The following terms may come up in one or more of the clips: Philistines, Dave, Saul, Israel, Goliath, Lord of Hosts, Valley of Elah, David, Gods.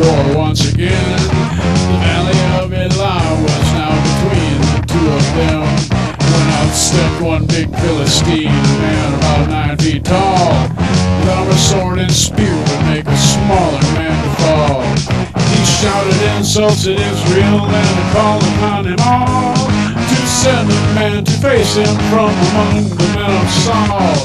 war once again. The Valley of Elah was now between the two of them, when out stepped one big Philistine, a man about 9 feet tall. Without a sword and spear would make a smaller man to fall. He shouted insults at Israel and called upon them all to send a man to face him from among the men of Saul.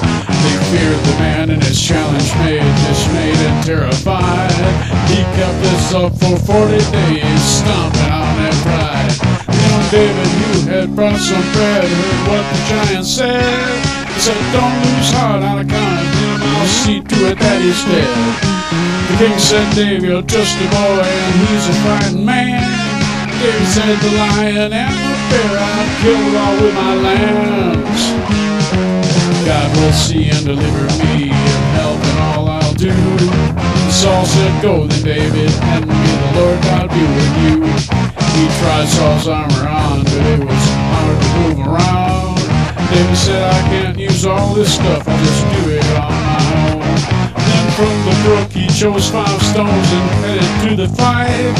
They feared the man and his challenge made dismayed and terrified. He kept this up for 40 days, stomping on their pride. Then David, who had brought some bread, heard what the giant said. He said, "Don't lose heart on account of him, I'll see to it that he's dead." The king said, "Dave, you're just a boy and he's a frightened man." David said, "The lion and the bear I've killed all with my lambs. God will see and deliver me, if help and all I'll do." And Saul said, "Go then, David, and may the Lord God be with you." He tried Saul's armor on, but it was hard to move around. David said, "I can't use all this stuff, I'll just do it on my own." Then from the brook he chose 5 stones and headed to the fight.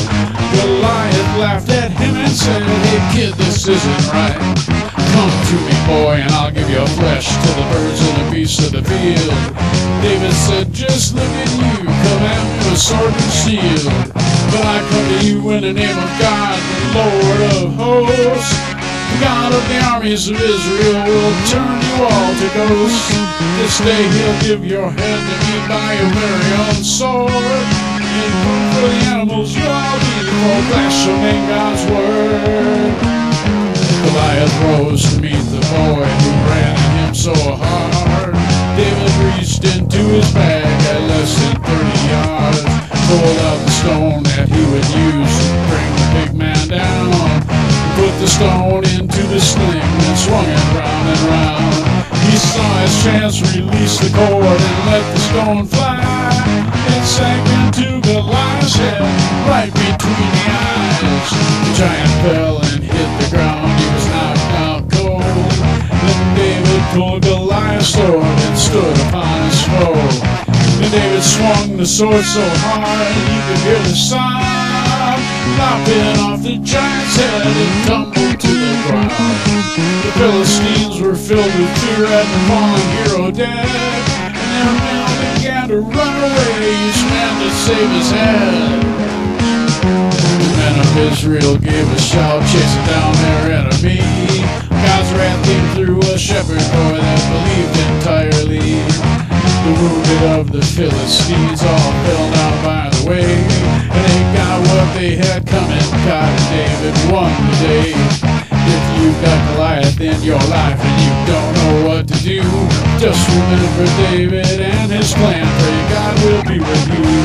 Goliath laughed at him and said, "Hey kid, this isn't right. Come to me, boy, and I'll give your flesh to the birds and the beasts of the field." David said, "Just look at you, come at me with sword and shield. But I come to you in the name of God, the Lord of hosts. The God of the armies of Israel will turn you all to ghosts. This day he'll give your head to me by your very own sword. And food for the animals you'll all be for blaspheming God's word." Goliath rose to meet the boy who ran at him so hard. David reached into his bag at less than 30 yards, pulled out the stone that he would use to bring the big man down. He put the stone into the sling and swung it round and round. He saw his chance, released the cord and let the stone fly. It sank into Goliath's head, right between the eyes. The giant fell and hit the ground, he was knocked out cold. Then David pulled Goliath's sword and stood upon his foe. Then David swung the sword so hard you could hear the sound, lopping off the giant's head and tumbled to the ground. The Philistines were filled with fear at the fallen hero dead, and their men began to run away, each man to save his head. The men of Israel gave a shout, chasing down their enemy. God's wrath came through a shepherd boy that believed entirely. The wounded of the Philistines all fell down by the way, and they got what they had coming. God and David won the day. If you've got Goliath in your life and you don't know what to do, just remember David and his plan, pray God will be with you.